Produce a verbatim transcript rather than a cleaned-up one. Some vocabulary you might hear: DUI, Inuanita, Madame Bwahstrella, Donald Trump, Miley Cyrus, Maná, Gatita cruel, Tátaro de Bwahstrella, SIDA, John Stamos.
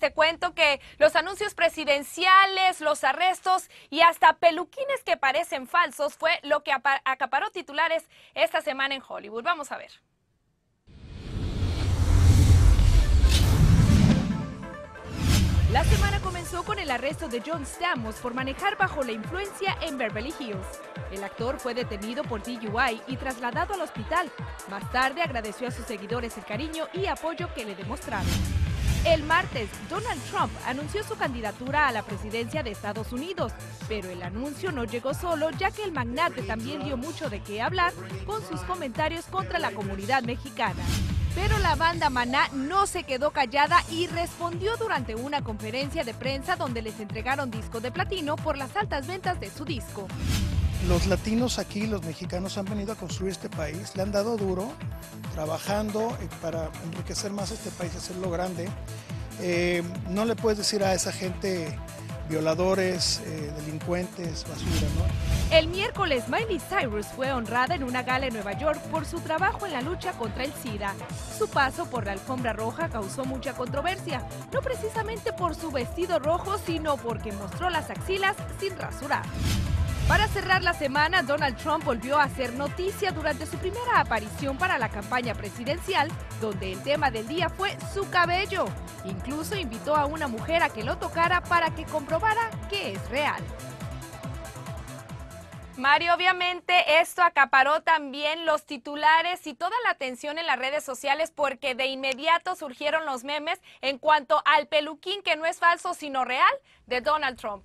te cuento que los anuncios presidenciales, los arrestos y hasta peluquines que parecen falsos fue lo que acaparó titulares esta semana en Hollywood. Vamos a ver. La semana comenzó con el arresto de John Stamos por manejar bajo la influencia en Beverly Hills. El actor fue detenido por D U I y trasladado al hospital. Más tarde agradeció a sus seguidores el cariño y apoyo que le demostraron. El martes, Donald Trump anunció su candidatura a la presidencia de Estados Unidos, pero el anuncio no llegó solo, ya que el magnate también dio mucho de qué hablar con sus comentarios contra la comunidad mexicana. Pero la banda Maná no se quedó callada y respondió durante una conferencia de prensa donde les entregaron disco de platino por las altas ventas de su disco. Los latinos aquí, los mexicanos, han venido a construir este país, le han dado duro, trabajando para enriquecer más este país, hacerlo grande. Eh, no le puedes decir a esa gente violadores, eh, delincuentes, basura, ¿no? El miércoles, Miley Cyrus fue honrada en una gala en Nueva York por su trabajo en la lucha contra el SIDA. Su paso por la alfombra roja causó mucha controversia, no precisamente por su vestido rojo, sino porque mostró las axilas sin rasurar. Para cerrar la semana, Donald Trump volvió a hacer noticia durante su primera aparición para la campaña presidencial, donde el tema del día fue su cabello. Incluso invitó a una mujer a que lo tocara para que comprobara que es real. Mario, obviamente esto acaparó también los titulares y toda la atención en las redes sociales porque de inmediato surgieron los memes en cuanto al peluquín que no es falso sino real de Donald Trump.